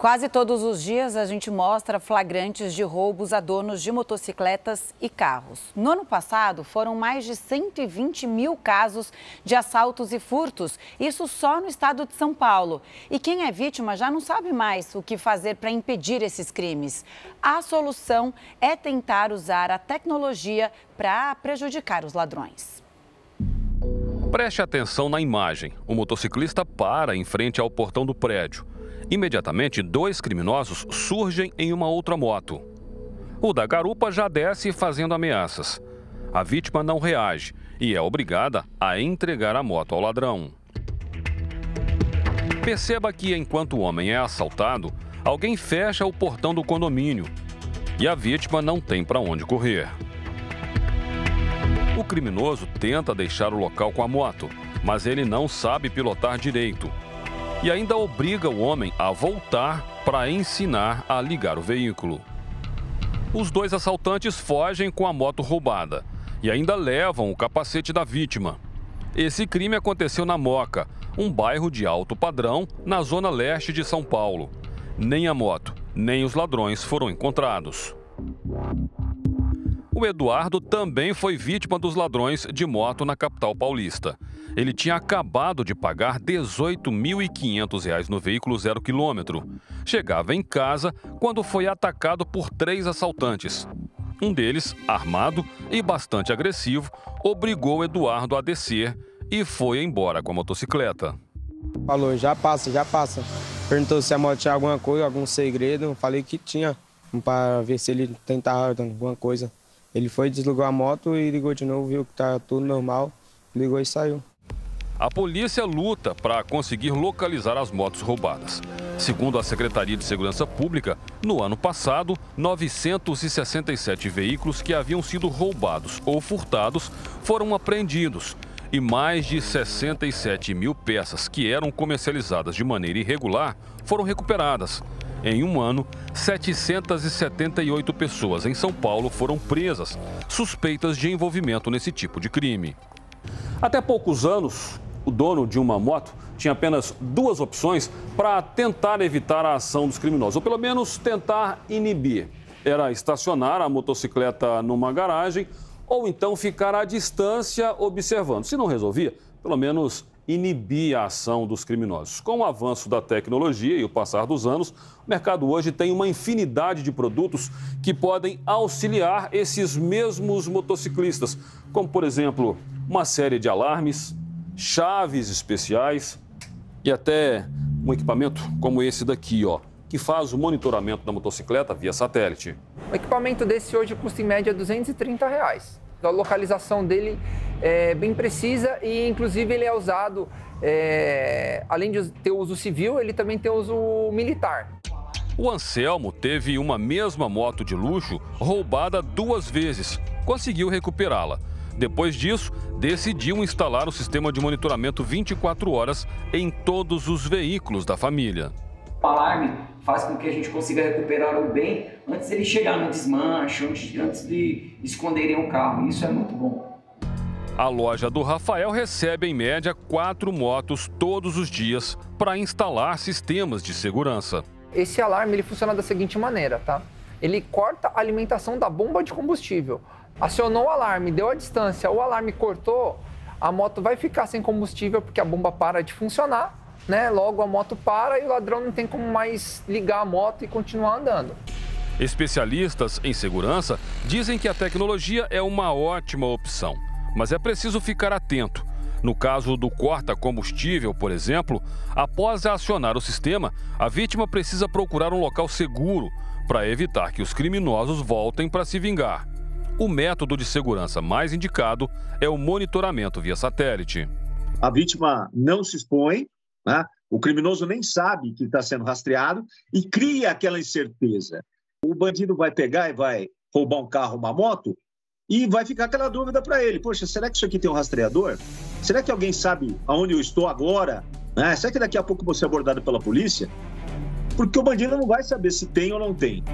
Quase todos os dias a gente mostra flagrantes de roubos a donos de motocicletas e carros. No ano passado, foram mais de 120 mil casos de assaltos e furtos, isso só no estado de São Paulo. E quem é vítima já não sabe mais o que fazer para impedir esses crimes. A solução é tentar usar a tecnologia para prejudicar os ladrões. Preste atenção na imagem. O motociclista para em frente ao portão do prédio. Imediatamente, dois criminosos surgem em uma outra moto. O da garupa já desce fazendo ameaças. A vítima não reage e é obrigada a entregar a moto ao ladrão. Perceba que enquanto o homem é assaltado, alguém fecha o portão do condomínio e a vítima não tem para onde correr. O criminoso tenta deixar o local com a moto, mas ele não sabe pilotar direito e ainda obriga o homem a voltar para ensinar a ligar o veículo. Os dois assaltantes fogem com a moto roubada e ainda levam o capacete da vítima. Esse crime aconteceu na Moca, um bairro de alto padrão na zona leste de São Paulo. Nem a moto, nem os ladrões foram encontrados. O Eduardo também foi vítima dos ladrões de moto na capital paulista. Ele tinha acabado de pagar R$ 18.500 no veículo 0 km. Chegava em casa quando foi atacado por 3 assaltantes. Um deles, armado e bastante agressivo, obrigou Eduardo a descer e foi embora com a motocicleta. Falou, já passa, já passa. Perguntou se a moto tinha alguma coisa, algum segredo. Falei que tinha, para ver se ele tentava alguma coisa. Ele foi, deslugou a moto e ligou de novo, viu que tá tudo normal, ligou e saiu. A polícia luta para conseguir localizar as motos roubadas. Segundo a Secretaria de Segurança Pública, no ano passado, 967 veículos que haviam sido roubados ou furtados foram apreendidos e mais de 67 mil peças que eram comercializadas de maneira irregular foram recuperadas. Em um ano, 778 pessoas em São Paulo foram presas, suspeitas de envolvimento nesse tipo de crime. Até poucos anos, o dono de uma moto tinha apenas 2 opções para tentar evitar a ação dos criminosos, ou pelo menos tentar inibir. Era estacionar a motocicleta numa garagem ou então ficar à distância observando. Se não resolvia, pelo menos inibir a ação dos criminosos. Com o avanço da tecnologia e o passar dos anos, o mercado hoje tem uma infinidade de produtos que podem auxiliar esses mesmos motociclistas, como, por exemplo, uma série de alarmes, chaves especiais e até um equipamento como esse daqui, ó, que faz o monitoramento da motocicleta via satélite. O equipamento desse hoje custa em média R$ 230. A localização dele é bem precisa e, inclusive, ele é usado, além de ter uso civil, ele também tem uso militar. O Anselmo teve uma mesma moto de luxo roubada 2 vezes. Conseguiu recuperá-la. Depois disso, decidiu instalar o sistema de monitoramento 24 horas em todos os veículos da família. O alarme faz com que a gente consiga recuperar o bem antes de ele chegar no desmanche, antes de esconderem o carro. Isso é muito bom. A loja do Rafael recebe, em média, 4 motos todos os dias para instalar sistemas de segurança. Esse alarme ele funciona da seguinte maneira, tá? Ele corta a alimentação da bomba de combustível. Acionou o alarme, deu a distância, o alarme cortou, a moto vai ficar sem combustível porque a bomba para de funcionar. Logo a moto para e o ladrão não tem como mais ligar a moto e continuar andando. Especialistas em segurança dizem que a tecnologia é uma ótima opção, mas é preciso ficar atento. No caso do corta-combustível, por exemplo, após acionar o sistema, a vítima precisa procurar um local seguro para evitar que os criminosos voltem para se vingar. O método de segurança mais indicado é o monitoramento via satélite. A vítima não se expõe. O criminoso nem sabe que está sendo rastreado e cria aquela incerteza. O bandido vai pegar e vai roubar um carro, uma moto e vai ficar aquela dúvida para ele. Poxa, será que isso aqui tem um rastreador? Será que alguém sabe aonde eu estou agora? Será que daqui a pouco eu vou ser abordado pela polícia? Porque o bandido não vai saber se tem ou não tem.